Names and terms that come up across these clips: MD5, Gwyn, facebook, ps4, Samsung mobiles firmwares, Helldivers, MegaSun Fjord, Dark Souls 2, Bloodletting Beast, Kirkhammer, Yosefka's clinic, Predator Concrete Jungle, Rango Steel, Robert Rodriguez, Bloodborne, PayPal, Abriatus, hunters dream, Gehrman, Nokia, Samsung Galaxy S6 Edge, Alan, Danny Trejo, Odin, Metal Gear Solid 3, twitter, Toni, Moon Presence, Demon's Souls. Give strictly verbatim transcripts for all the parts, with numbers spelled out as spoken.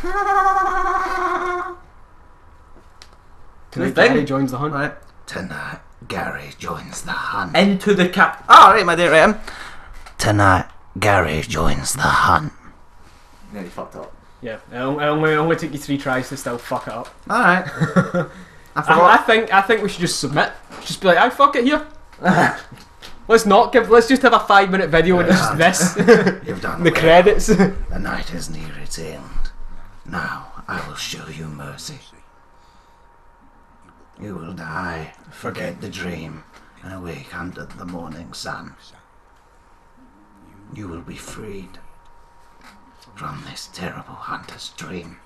Tonight Gary joins the hunt. Right. Tonight Gary joins the hunt. Into the cap. Ah, oh, right, my dear, right. Tonight Gary joins the hunt. Then he fucked up. Yeah, it only, it only took you three tries to still fuck it up. Alright. I, I, I think I think we should just submit. Just be like, I fuck it here. Let's not give. Let's just have a five-minute video and it's just this. You've done the well. Credits. The night is near its end. Now I will show you mercy. You will die, forget the dream, and awake under the morning sun. You will be freed from this terrible hunter's dream.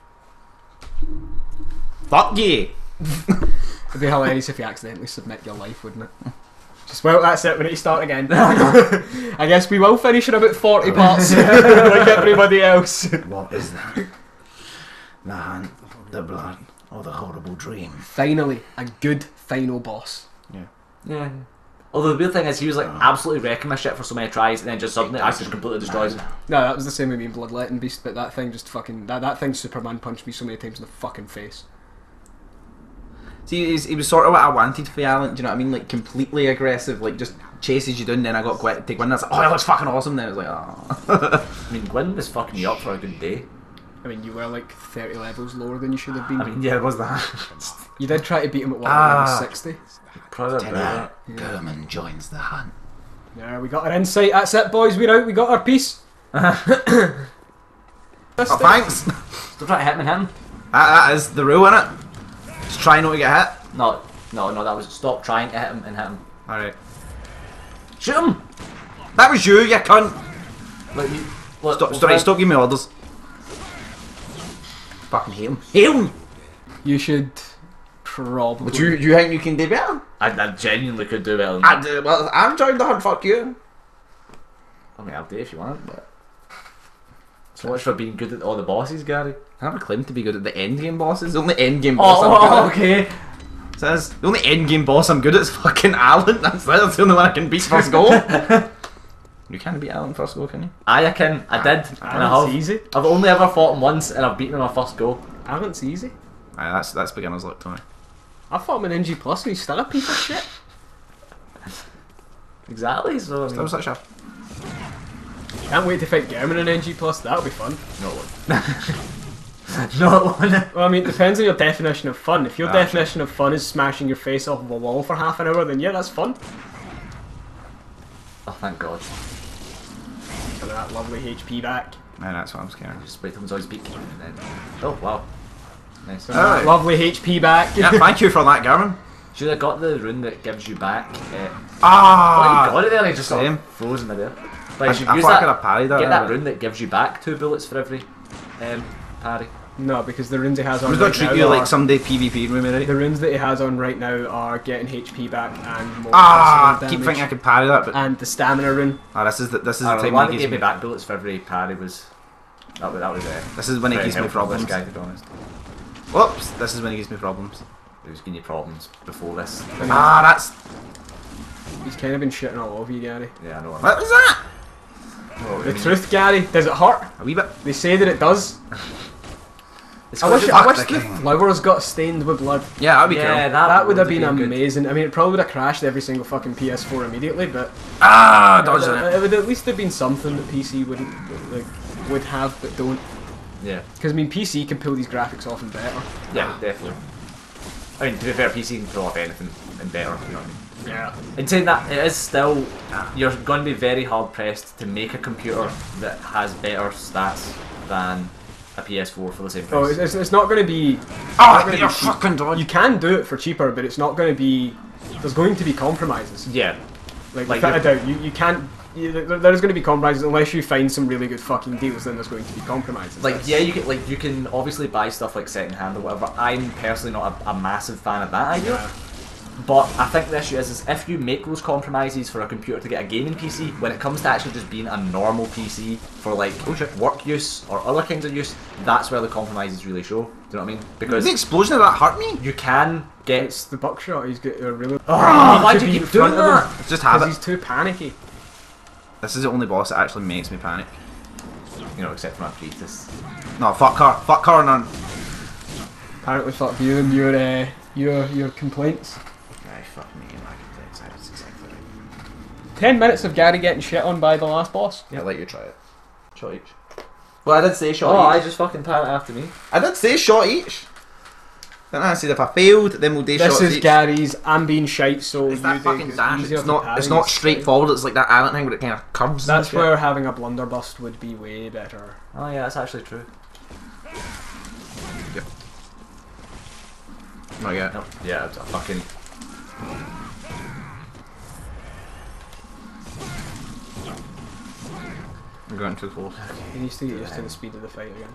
Fuck you! It'd be hilarious if you accidentally submit your life, wouldn't it? Just, well, that's it, we need to start again. I guess we will finish in about forty parts, like everybody else. What is that? The hunt, the blood, or the horrible dream? Finally, a good final boss. Yeah. Yeah. Although the weird thing is, he was like oh. absolutely wrecking my shit for so many tries, and then just suddenly it just completely destroys it. No, that was the same with me in Bloodletting Beast, but that thing just fucking. That, that thing Superman punched me so many times in the fucking face. See, it was sort of what I wanted for Alan, do you know what I mean? Like, completely aggressive, like, just chases you down, and then I got quite to take one, and I was like, oh, that looks fucking awesome, then I was like, oh. I mean, Gwyn was fucking me up for a good day. I mean, you were like thirty levels lower than you should have been. I mean, yeah, it was that. You did try to beat him at one ah, level sixty. Probably yeah. Gehrman joins the hunt. Yeah, we got our insight. That's it, boys. We're out. We got our piece. Oh, thanks. Still trying to hit me, him. That, that is the rule, isn't it? Just try not to get hit. No, no, no. That was stop trying to hit him and hit him. All right. Shoot him. That was you, you cunt. Look, you, look, stop, stop, stop giving me orders. Fucking hate him. Hate him! You should probably. Do you, do you think you can do better? I, I genuinely could do better. I do, well, I'm joined the hunt, fuck you. I mean, I'll do it if you want, but. So much for being good at all the bosses, Gary. I never claimed to be good at the end game bosses. The only end game boss oh, I'm good okay. at. Okay. Says, the only end game boss I'm good at is fucking Alan. That's, that's the only one I can beat first goal. You can beat Alan first go, can you? Aye, I can. I did. Alan's and I have. Easy. I've only ever fought him once, and I've beaten him on my first go. Alan's easy. Aye, that's that's beginner's luck, Tony. I fought him in N G Plus, and he's still a piece of shit. Exactly. So I mean, still such a. Can't wait to fight Gehrman in N G Plus. That'll be fun. No. No. Well, I mean, it depends on your definition of fun. If your ah, definition sure. of fun is smashing your face off of a wall for half an hour, then yeah, that's fun. Oh, thank God. That lovely H P back. No, that's what I'm scared of. Just spray them his beak and then. Oh wow. Nice. Oh, right. Lovely H P back. Yeah, thank you for that, Gehrman. Should I got the rune that gives you back? Uh, ah! Oh, you got it there. I just got frozen in there. Like, I, you I use that, I could have parried that. Get that rune that gives you back two bullets for every um, parry. No, because the runes he has on. We're right gonna treat you like someday PvP room, right? The runes that he has on right now are getting H P back and more. Ah, I keep thinking I could parry that, but and the stamina rune. Ah, oh, this is the this is oh, the time he gave me back bullets for every parry was. That was that was it. Uh, this is when he gives me problems, guy. To be honest. Whoops! This is when he gives me problems. He was giving you problems before this. I mean, ah, that's. He's kind of been shitting all over you, Gary. Yeah, I know. What was that? Oh, the truth, Gary. Does it hurt? A wee bit. They say that it does. I wish, I wish the, the flowers got stained with blood. Yeah, that'd be cool. Yeah, that, that would have been, been amazing. Good. I mean, it probably would have crashed every single fucking P S four immediately, but ah, it, does it, it. it would at least have been something that P C wouldn't like would have, but don't. Yeah. Because I mean, P C can pull these graphics off and better. Yeah, definitely. I mean, to be fair, P C can pull off anything and better. You know what I mean? Yeah. And saying that, it is still you're going to be very hard pressed to make a computer that has better stats than a P S four for the same price. Oh, it's, it's not going to be. Oh, you're fucking done. You can do it for cheaper, but it's not going to be. There's going to be compromises. Yeah. Like, like without a doubt, you, you can't. You, there's going to be compromises unless you find some really good fucking deals. Then there's going to be compromises. Like, that's, yeah, you can like you can obviously buy stuff like second hand or whatever. I'm personally not a, a massive fan of that idea. Yeah. But I think the issue is, is if you make those compromises for a computer to get a gaming P C, when it comes to actually just being a normal P C for like work use or other kinds of use, that's where the compromises really show. Do you know what I mean? Because the explosion of that hurt me. You can get it's the buckshot. He's got a really. Oh, why do you keep doing that? It's just habit. He's too panicky. This is the only boss that actually makes me panic. You know, except for my Pretus. No, fuck her. Fuck her, none. Apparently, fuck you and your uh, your your complaints. Aye, fuck me and my complaints. That's exactly right. Ten minutes of Gary getting shit on by the last boss. Yeah, I'll let you try it. Shot each. Well, I did say shot oh, each. Oh, I just fucking timed it after me. I did say shot each. Then I said if I failed, then we'll do shots each. This is Gary's. I'm being shite, so it's that fucking dash. It's not. It's not straightforward. It's like that Alan thing where it kind of curves. That's where having a blunderbust would be way better. Oh yeah, that's actually true. Yep. Not yet. Nope. Yeah, it's a fucking. I'm going too close. He needs to get used to the speed of the fight again.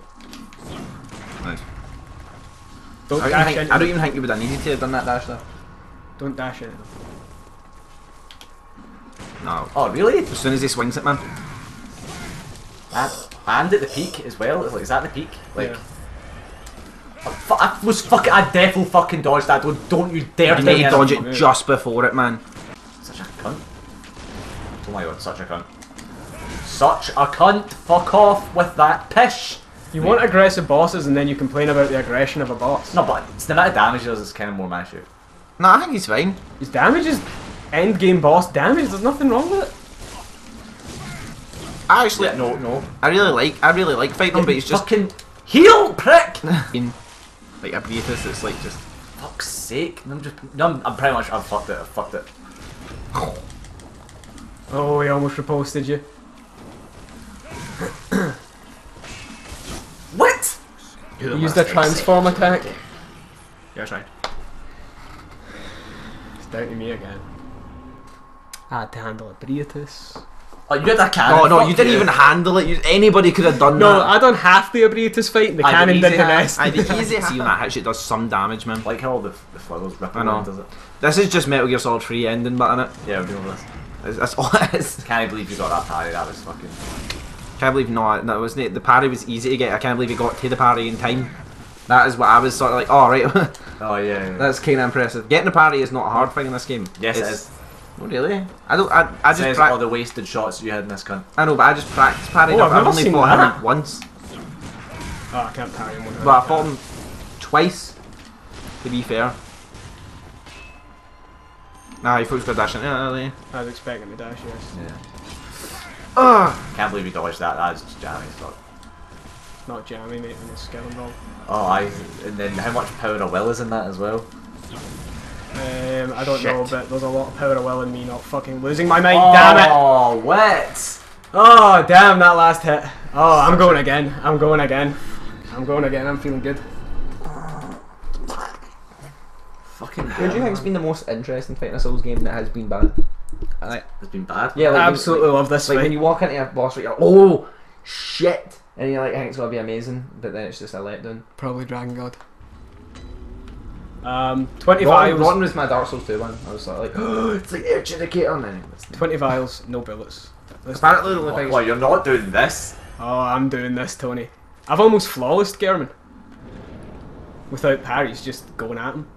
Nice. Don't I, dash think, I don't even think you would have needed to have done that dash though. Don't dash it. No. Oh really? As soon as he swings it, man. And, and at the peak as well. It's like, is that the peak? Like. Yeah. I, I was fucking. I definitely fucking dodged that. Don't, don't you dare. You need to dodge it just before it, man. Such a cunt. Oh my god, such a cunt. Such a cunt. Fuck off with that pish. You want aggressive bosses and then you complain about the aggression of a boss. No, but it's the amount of damage he does is kind of more my issue. No, I think he's fine. His damage is end game boss damage. There's nothing wrong with it. I actually yeah, no no. I really like I really like fighting him, but he's just fucking heel prick. Like I beat this. It's like just fuck's sake. I'm just I'm, I'm pretty much I've fucked it. I've fucked it. Oh, he almost reposted you. What? You used a transform attack. Yeah, I tried. It's down to me again. I had to handle it, Abriatus. Oh, you had that cannon. Oh, no, no, you didn't you. even handle it. You, anybody could have done no, that. No, I done half the Abriatus fight and the I cannon did the rest. I did easy. See, that actually does some damage, man. Like how all the, the flowers ripping around, does it? This is just Metal Gear Solid three ending, but innit? Yeah, we're doing this. That's, that's all it is. Can't believe you got that parry. That was fucking. Can't believe not no, wasn't it? The parry was easy to get. I can't believe he got to the parry in time. That is what I was sort of like. Oh right. Oh yeah, yeah. That's kind of impressive. Getting a parry is not a hard thing in this game. Yes, it's, it is. Oh really? I don't. I, I it just. Says all the wasted shots you had in this gun. I know, but I just practiced parrying. Oh, I've, I've never only seen fought that. him once. Oh, I can't parry him. But I fought him twice. To be fair. Nah, he thought he was gonna dash in early. I was expecting to dash. Yes. Yeah. Ugh. Can't believe you dodged that. That's jammy as fuck. Not jammy, mate, when it's skill involved. Oh, I. And then how much power of will is in that as well? Um, I don't Shit. know, but there's a lot of power of will in me not fucking losing my mind. Oh, damn it! Oh, what? Oh, damn that last hit. Oh, I'm going again. I'm going again. I'm going again. I'm feeling good. Fucking. Who do you think's been the most interesting fight in a Souls game that has been bad? Like, it's been bad. Yeah, like, I absolutely like, love this. Like fight. When you walk into a boss, where you're like, oh shit, and you're like, I think it's gonna be amazing, but then it's just a letdown. Probably Dragon God. Um, twenty vials. One was my Dark Souls two one. I was like, oh, it's like the adjudicator man. Twenty vials, no bullets. That's apparently the only thing. Well, you're not doing this. Oh, I'm doing this, Tony. I've almost flawless Gehrman without parries, just going at him.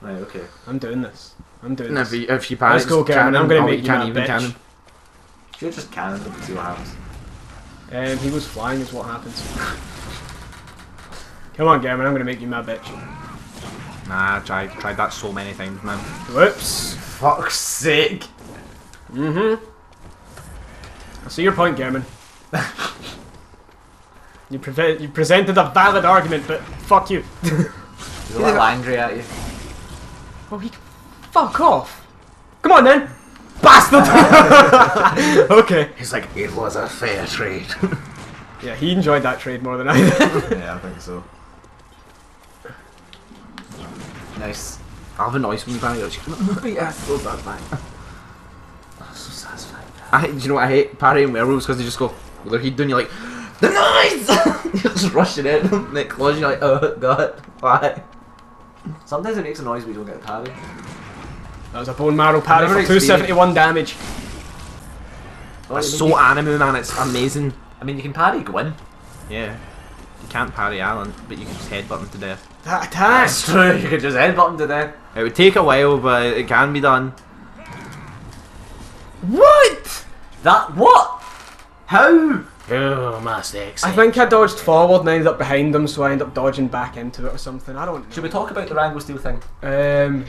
Right. Okay. I'm doing this. I'm doing no, this. If you, if you Let's go, Gehrman. I'm going to make you cannon, even cannon. Should just cannon and see what happens. Um, he was flying is what happens. Come on, Gehrman. I'm going to make you my bitch. Nah, I tried, tried that so many times, man. Whoops. Fuck's sake. Mm-hmm. I see your point, Gehrman. you, pre you presented a valid argument, but fuck you. He's a little angry at you. Oh, he... Fuck off! Come on then! Bastard! Okay. He's like, it was a fair trade. Yeah, he enjoyed that trade more than I did. Yeah, I think so. Nice. I have a noise when you bang it. Yeah, I love that bang. That's so satisfying. I, do you know what I hate? Parrying werewolves because they just go, well, they're heat doing, you're like, the noise! You're just rushing in, and it closes, you're like, oh god, why? Sometimes it makes a noise when you don't get a parry. That was a bone marrow parry for two seventy-one damage. Oh, That's so anime, man. It's amazing. I mean, you can parry Gwyn. Yeah. You can't parry Alan, but you can just headbutt him to death. That attack! That's true. You can just headbutt him to death. It would take a while, but it can be done. What? That what? How? Oh, my sticks. I think I dodged forward and ended up behind them, so I ended up dodging back into it or something. I don't know. Should we talk about the Rango Steel thing? Um,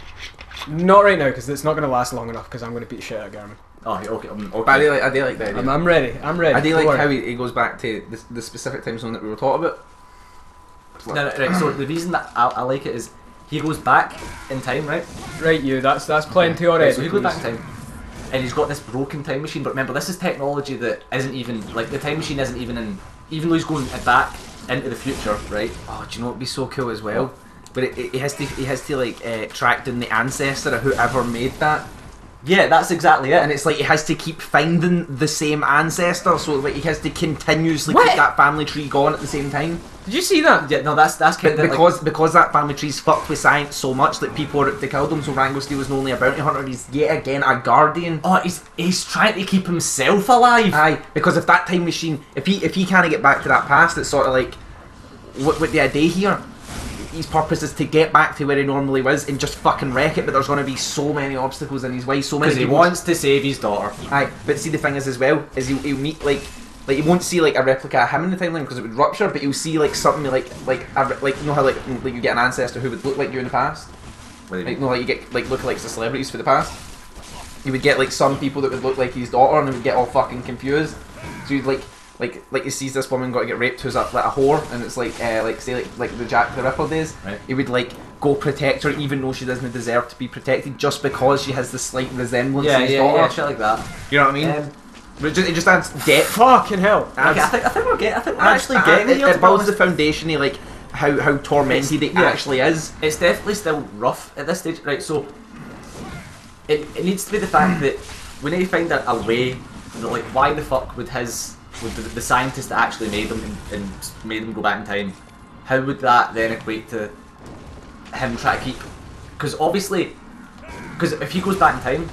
not right now, because it's not going to last long enough, because I'm going to beat shit out of Gehrman. Oh, okay. Um, okay. But I do like, I do like that idea. I'm, I'm ready. I'm ready. I do like how he, he goes back to the, the specific time zone that we were talking about. No, no, right, so the reason that I, I like it is he goes back in time, right? Right, you. That's that's plenty already. Right, so he goes back in time. And he's got this broken time machine, but remember, this is technology that isn't even, like, the time machine isn't even in, even though he's going back into the future, right? Oh, do you know what would be so cool as well? But it, it, it has to, it has to like, uh, track down the ancestor of whoever made that. Yeah, that's exactly it. And it's like, he has to keep finding the same ancestor, so like, he has to continuously what? keep that family tree going at the same time. Did you see that? Yeah, no, that's that's kind but of because like, because that family tree's fucked with science so much that people are to kill them. So Rango Steel isn't only a bounty hunter; he's yet again a guardian. Oh, he's he's trying to keep himself alive. Aye, because if that time machine, if he if he can't get back to that past, it's sort of like what with the idea here. His purpose is to get back to where he normally was and just fucking wreck it, but there's going to be so many obstacles in his way, so many. Because he wants to save his daughter. Aye, but see the thing is as well is he'll, he'll meet like. Like you won't see like a replica of him in the timeline because it would rupture, but you'll see like something like like a, like you know how like, like you get an ancestor who would look like you in the past. What do you like, mean? You know, like you get like lookalikes of celebrities for the past. You would get like some people that would look like his daughter, and they would get all fucking confused. So you'd like like like he sees this woman got to get raped who's up like a whore, and it's like uh, like say like like the Jack the Ripper days. Right. He would like go protect her even though she doesn't deserve to be protected just because she has this slight resemblance yeah, to his yeah, daughter. Yeah, shit like that. You know what I mean? Um, It just, it just adds depth. Fucking hell! Adds, okay, I think I think we're get. I think we're actually getting it. It builds the foundation of like how how tormented it yeah. actually is. It's definitely still rough at this stage, right? So it it needs to be the fact that we need to find a, a way. That, like, why the fuck would his would the, the scientist that actually made them and, and made them go back in time? How would that then equate to him trying to keep? Because obviously, because if he goes back in time,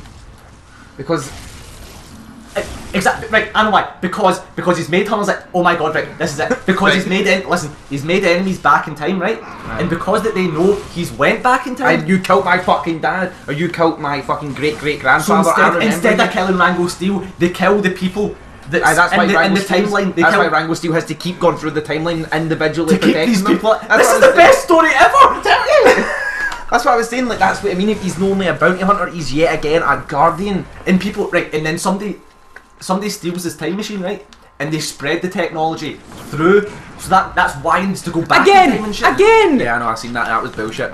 because. Exactly, right, I know why. Because because he's made tunnels like, oh my god, right, this is it. Because right. he's made, en listen, he's made enemies back in time, right? right? And because that they know he's went back in time. And you killed my fucking dad, or you killed my fucking great-great-grandfather. So instead, instead of killing Rango Steel, they kill the people that's, Aye, that's in, why the, in the timeline. That's why Rango Steel has to keep going through the timeline individually. To keep these people. This is the best story ever, I'm telling you! That's what I was saying, like, that's what I mean, if he's normally a bounty hunter, he's yet again a guardian. And people, right, and then somebody... Somebody steals his time machine, right? And they spread the technology through, so that that's why he needs to go back again, in time and shit. Again! Yeah, I know, I've seen that, that was bullshit.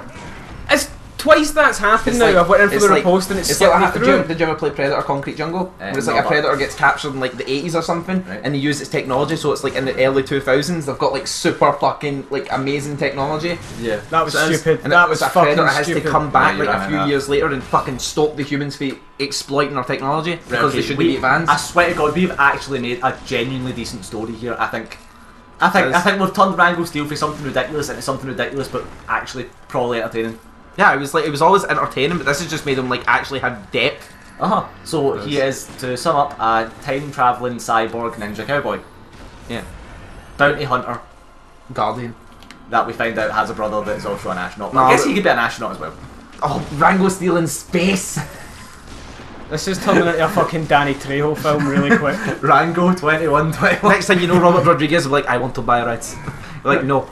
It's twice that's happened it's now, like, I've went in for the like, repost and it's, it's like me through. Did you ever play Predator Concrete Jungle? Um, where it's like no, a Predator gets captured in like the eighties or something, right. And they use its technology, so it's like in the early two thousands, they've got like super fucking, like amazing technology. Yeah, that was so stupid, and that was a fucking Predator has stupid. to come back yeah, like right, a few right. years later and fucking stop the humans' fate. Exploiting our technology right, because okay. they should we, be advanced. I swear to God, we've actually made a genuinely decent story here. I think, I think, I think we've turned Rango Steel for something ridiculous into something ridiculous, but actually probably entertaining. Yeah, it was like it was always entertaining, but this has just made him like actually have depth. Uh huh. So he is, to sum up, a time traveling cyborg ninja cowboy. Yeah. Bounty hunter, guardian. That we find out has a brother that's also an astronaut. No, I guess he could be an astronaut as well. Oh, Rango Steel in space. This is turning into a fucking Danny Trejo film really quick. Rango twenty-one twenty-one. Next thing you know, Robert Rodriguez will be like, I want to buy rights. You're like, no.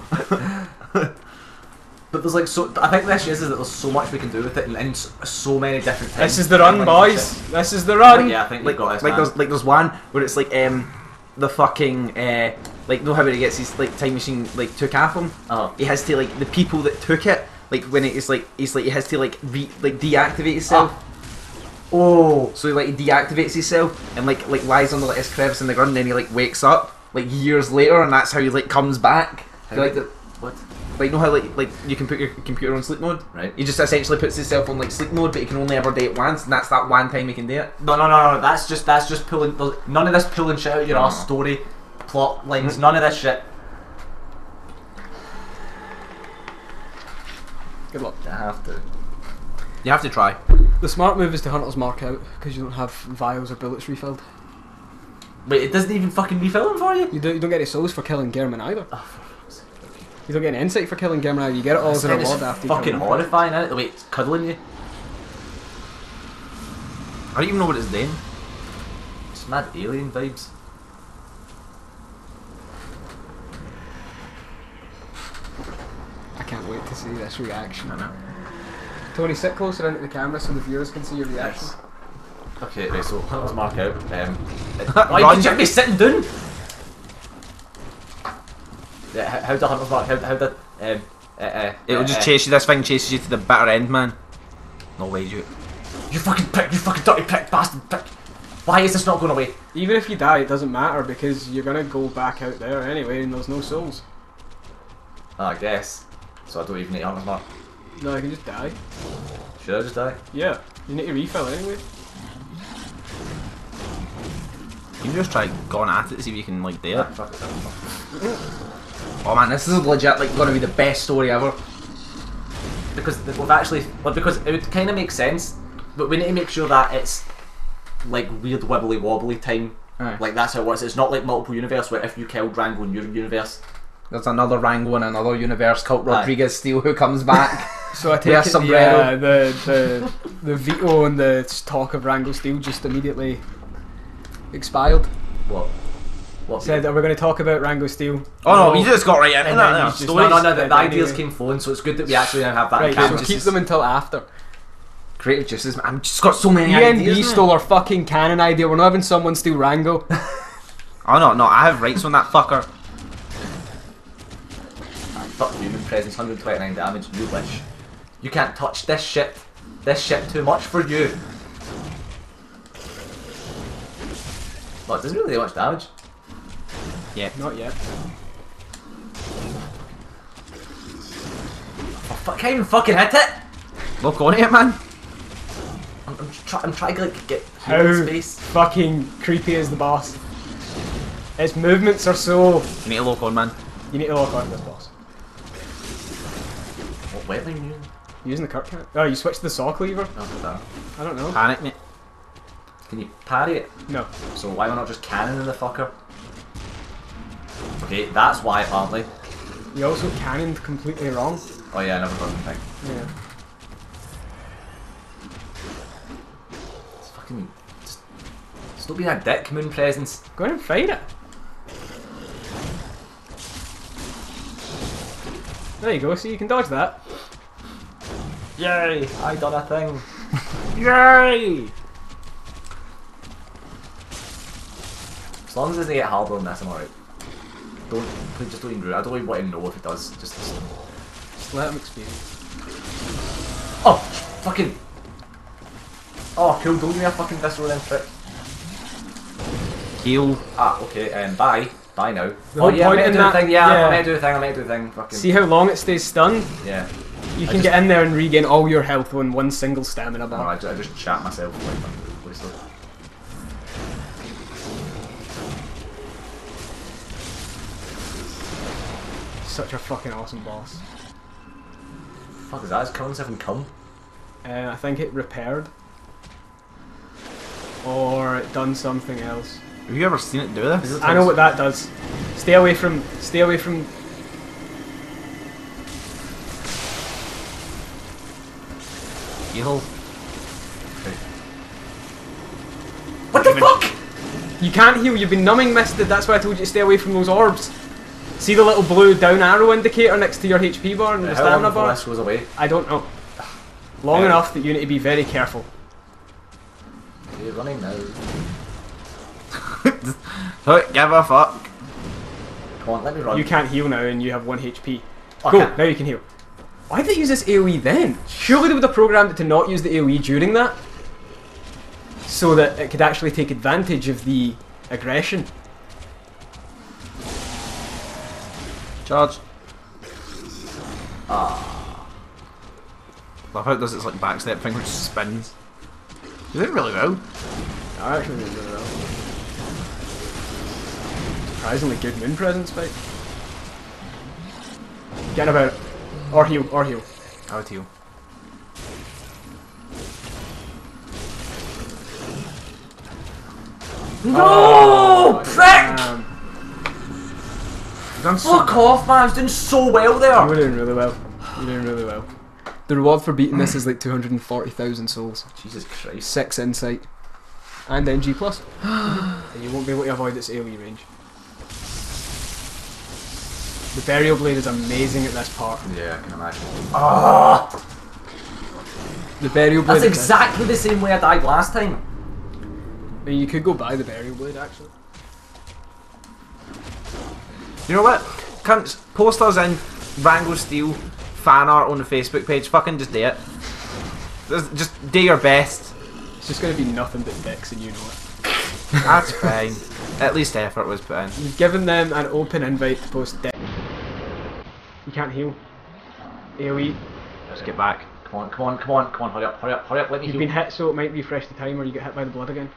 But there's like so... I think the issue is, is that there's so much we can do with it and, and so many different things. This is the run, boys. This is the run. But yeah, I think like, got this, like, there's, like there's one where it's like um, the fucking... Uh, like, know how he gets his like time machine like took off him? Oh. He has to like... The people that took it, like when it's like... He's like... He has to like... Re like deactivate himself. Ah. Oh, so he like he deactivates himself and like like lies under like his crevice in the ground, and then he like wakes up like years later, and that's how he like comes back. How like the, what? Like you know how like like you can put your computer on sleep mode, right? He just essentially puts himself on like sleep mode, but he can only ever do it once, and that's that one time he can do it. No, no, no, no. That's just that's just pulling none of this pulling shit out your no. ass story, plot lines, mm-hmm. none of this shit. Good luck. I have to. You have to try. The smart move is to Hunter's Mark out, because you don't have vials or bullets refilled. Wait, it doesn't even fucking refill them for you? You don't, you don't get any souls for killing Gehrman either. Oh, you don't get an insight for killing Gehrman either, you get it all as a reward after you fucking horrifying, isn't it? The way it's cuddling you. I don't even know what it's doing. It's mad alien vibes. wait to see this reaction. I know. Tony, sit closer into the camera so the viewers can see your reaction. Yes. Okay, right, so that was mark out. Um, Why did you have me sitting down? Yeah, how, how did I hunt mark? How, how did... Um, uh, uh, It'll uh, just uh, chase you, this thing chases you to the bitter end, man. No way, you. You fucking prick, you fucking dirty prick, bastard prick. Why is this not going away? Even if you die, it doesn't matter because you're going to go back out there anyway and there's no souls. I guess. So I don't even need armor mark. No, I can just die. Should I just die? Yeah. You need to refill anyway. You can just try going at it to see if you can, like, do it. Oh man, this is legit, like, going to be the best story ever. Because we've actually... Well, because it would kind of make sense, but we need to make sure that it's... like weird wibbly wobbly time, right. Like that's how it was. It's not like multiple universe where if you killed Rango in your universe, there's another Rango in another universe called Rodriguez Steel who comes back. So I take it the, uh, the the the veto and the talk of Rango Steel just immediately expired. What? What? Said that we're going to talk about Rango Steel. Oh no, you just got right in. No, no, just, no, no, no. The, the ideas anyway. Came flowing, so it's good that we actually now have that. Right, so just keep just them until after. Creative justice, man. I've just got so many ideas. You and me stole our fucking canon idea. We're not having someone steal Rango. Oh no, no, I have rights on that fucker. Man, fuck Moon Presence, one hundred twenty-nine damage, you wish. You can't touch this shit. This shit too much for you. Well, it doesn't really do much damage. Yeah. Not yet. Oh, fuck, I can't even fucking hit it! Look on it, man. I'm, I'm, try, I'm trying to like, get human space. How fucking creepy is the boss? Its movements are so... You need to lock on, man. You need to lock on to this boss. What weapon are you using? You're using the kirkhammer. Oh, you switched the sock lever? No, I don't know. Panic, mate. Can you parry it? No. So why am I not just cannoning the fucker? Okay, that's why, apparently. You also cannoned completely wrong. Oh yeah, I never got anything. Yeah. Just stop being a dick, Moon Presence. Go and fight it. There you go, see, you can dodge that. Yay! I done a thing. Yay! As long as it doesn't get harder than this, I'm alright. Don't, please just don't even do it. I don't even want to know if it does. Just, just, just let him experience. Oh! Fucking... Oh, cool, don't give me a fucking visceral then, frick. Heal. Ah, okay, um, bye. Bye now. The oh, yeah, I'm meant to do a thing, yeah, yeah, I'm meant to do a thing, I'm meant to do a thing. Fucking. See how long it stays stunned? Yeah. You I can just... get in there and regain all your health on one single stamina bar. No, I just, I just chat myself like wasted. Such a fucking awesome boss. The fuck is that? Is Cullen seven come? Uh, I think it repaired. Or it done something else. Have you ever seen it do this? I know what that does. Stay away from. Stay away from. Heal. Hey. What the fuck? You can't heal. You've been numbing misted. That's why I told you to stay away from those orbs. See the little blue down arrow indicator next to your H P bar and yeah, the stamina bar? How long this goes away? I don't know. Long yeah. enough that you need to be very careful. You're running now. Don't give a fuck. Come on, let me run. You can't heal now and you have one H P. Oh, cool, now you can heal. Why did they use this AoE then? Surely they would have programmed it to not use the AoE during that. So that it could actually take advantage of the aggression. Charge. Ah. Love how it does its like backstep thing which spins. You did really well. I actually did really well. Surprisingly good Moon Presence fight. Get about it. Or heal, or heal. I would heal. No! Oh, prick! So Fuck well. off, man. I was doing so well there. You were doing really well. You're doing really well. The reward for beating this is like two hundred forty thousand souls. Jesus Christ. Six insight. And N G plus. And you won't be able to avoid its AoE range. The burial blade is amazing at this part. Yeah, I can imagine. Ah! The burial blade. That's exactly the same way I died last time. I mean, you could go buy the burial blade, actually. You know what? Cunts, posters in Rango Steel fan art on the Facebook page. Fucking just do it. Just, just do your best. It's just going to be nothing but dicks, and you know it. That's fine. At least effort was put in. You've given them an open invite to post dicks. You can't heal. AoE. Let's get back. Come on, come on, come on, come on, hurry up, hurry up, hurry up, let me You've heal. Been hit, so it might refresh the time, or you get hit by the blood again.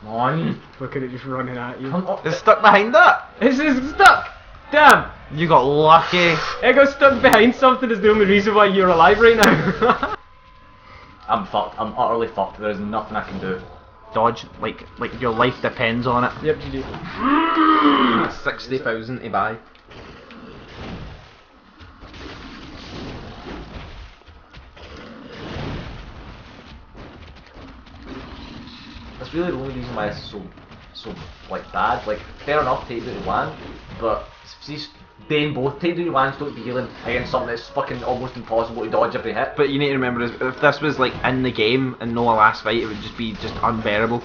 Come on. Look at it just running at you. It's stuck behind that! It's, it's stuck! Damn! You got lucky. It got stuck behind something is the only reason why you're alive right now. I'm fucked, I'm utterly fucked, there's nothing I can do. Dodge, like, like your life depends on it. Yep, you do. sixty thousand to buy. That's really the only reason why it's so, so like bad. Like, fair enough, take the one, but please, then both take the ones, don't be healing against something that's fucking almost impossible to dodge every hit. But you need to remember, if this was like in the game and no last fight, it would just be just unbearable.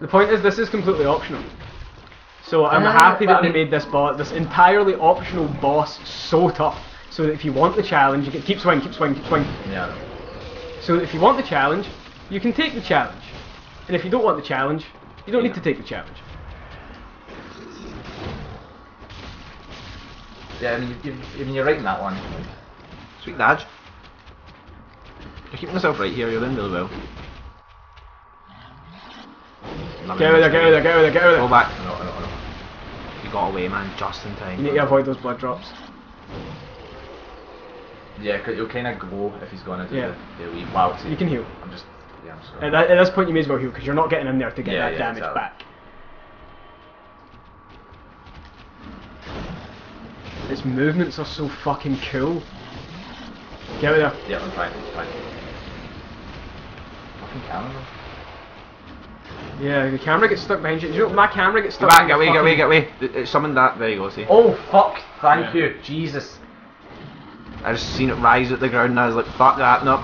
The point is, this is completely optional. So I'm uh, happy that they made this boss, this entirely optional boss, so tough. So that if you want the challenge, you can keep swing, keep swing, keep swing. Yeah. So that if you want the challenge, you can take the challenge, and if you don't want the challenge, you don't yeah. need to take the challenge. Yeah, I mean, you, you, I mean you're right in that one. Sweet Dad. You're keeping yourself right here, you're doing really well. Get out of there, get out of there, get out of there, get out of there! Go back. No, no, no. You got away, man, just in time. You need to avoid those blood drops. Yeah, cause you'll kind of glow if he's going to do yeah. the, the wee wow. You can heal. I'm just, yeah, I'm just gonna... at, at this point, you may as well heal because you're not getting in there to get yeah, that yeah, damage exactly. back. Its movements are so fucking cool. Get out of there. Yeah, I'm trying. I'm trying. Fucking camera. Yeah, the camera gets stuck behind you. You know, my camera gets stuck. Get back, get away, get away, get away. It summoned that. There you go, see. Oh fuck! Thank yeah. you, Jesus. I just seen it rise at the ground and I was like, fuck that, nope.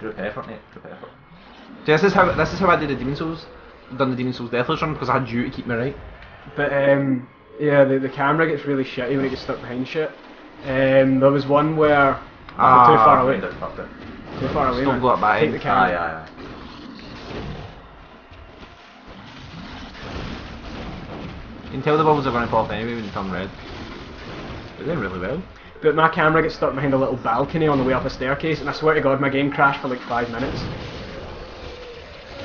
Group effort, mate, group effort. See, this is how, this is how I did the Demon's Souls. I've done the Demon's Souls Deathless run because I had you to keep me right. But, um, yeah, the, the camera gets really shitty when it gets stuck behind shit. Um, there was one where... Oh, ah, too far away. It, fucked it. Too far away, Still got back. Take the camera. Aye, aye, aye. You can tell the bubbles are going to pop anyway when you turn red. They're doing really well. But my camera gets stuck behind a little balcony on the way up a staircase, and I swear to God, my game crashed for like five minutes.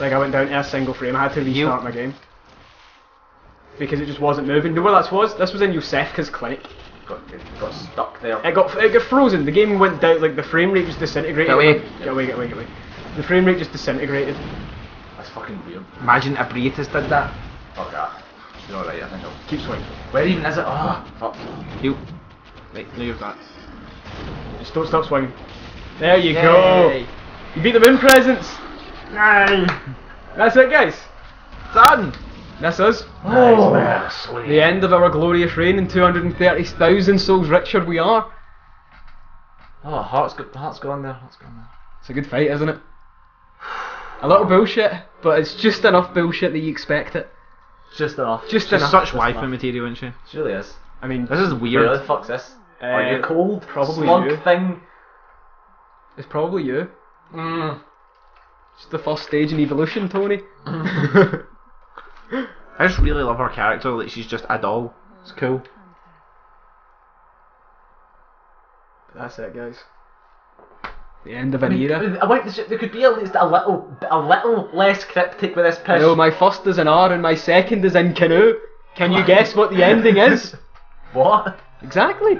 Like, I went down to a single frame, I had to restart you. my game. Because it just wasn't moving. You know where that was? This was in Yosefka's clinic. Got, it got stuck there. It got, it got frozen. The game went down, like, the frame rate just disintegrated. Get away. Get away, get away, get away. The frame rate just disintegrated. That's fucking weird. Imagine Abriatus did that. Fuck that. You're alright, I think I'll... Keep swinging. Where even is it? Ah, oh, fuck. You. Right, now you've got. Just don't stop swinging. There you Yay. go! You beat the Moon Presence! Yay! That's it, guys! Done! That's us. Oh, nice, the end of our glorious reign, and two hundred thirty thousand souls richer we are. Oh, heart's got, heart's gone there, heart's gone there. It's a good fight, isn't it? A lot of bullshit, but it's just enough bullshit that you expect it. Just enough. Just She's enough. such wifey material, isn't she? She really is. I mean, this is weird. Where the fuck's this? Uh, Are you cold? Probably slug you. thing. It's probably you. Mm. It's the first stage in evolution, Tony. Mm. I just really love her character. Like, she's just a doll. It's cool. That's it, guys. The end of an I mean, era. I like this. There could be at least a little, a little less cryptic with this pitch. No, my first is an R and my second is in canoe. Can you guess what the ending is? What? Exactly.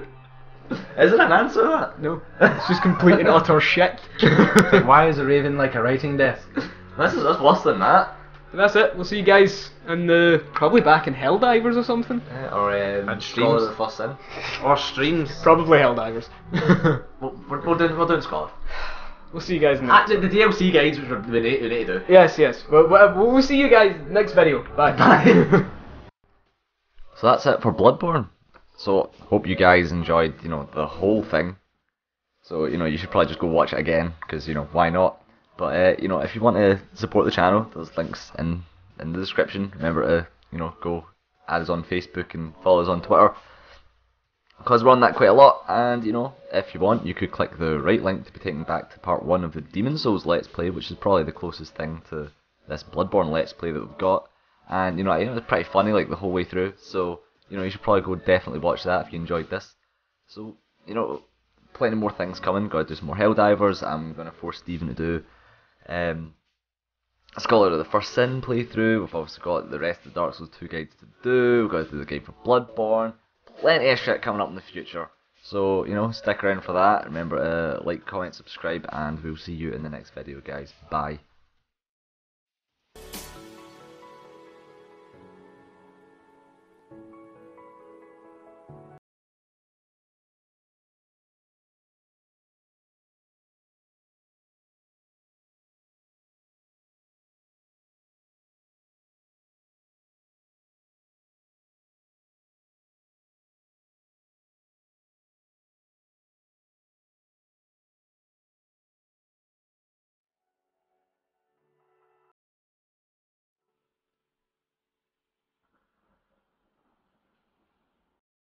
Is it an answer to that? No. It's just complete and utter shit. Like, why is a raven like a writing desk? This is just worse than that. That's it. We'll see you guys in the probably back in Helldivers or something. Yeah, or um, and streams. The first in. Or streams. Probably Helldivers. we'll, we're, we're doing we're doing Scott. We'll see you guys in the next. Actually, the D L C guys, which we need, we need to do. Yes, yes. We'll, we'll see you guys next video. Bye. Bye. So that's it for Bloodborne. So hope you guys enjoyed, you know, the whole thing. So, you know, you should probably just go watch it again, because, you know, why not? But, uh, you know, if you want to support the channel, there's links in, in the description. Remember to, you know, go add us on Facebook and follow us on Twitter, because we're on that quite a lot. And, you know, if you want, you could click the right link to be taken back to part one of the Demon's Souls Let's Play, which is probably the closest thing to this Bloodborne Let's Play that we've got. And, you know, I know it's pretty funny, like, the whole way through. So, you know, you should probably go definitely watch that if you enjoyed this. So, you know, plenty more things coming. Gotta do some more Helldivers. I'm gonna force Steven to do um, a Scholar of the First Sin playthrough. We've obviously got the rest of the Dark Souls two guides to do. We've got to do the game for Bloodborne. Plenty of shit coming up in the future. So, you know, stick around for that. Remember to like, comment, subscribe, and we'll see you in the next video, guys. Bye.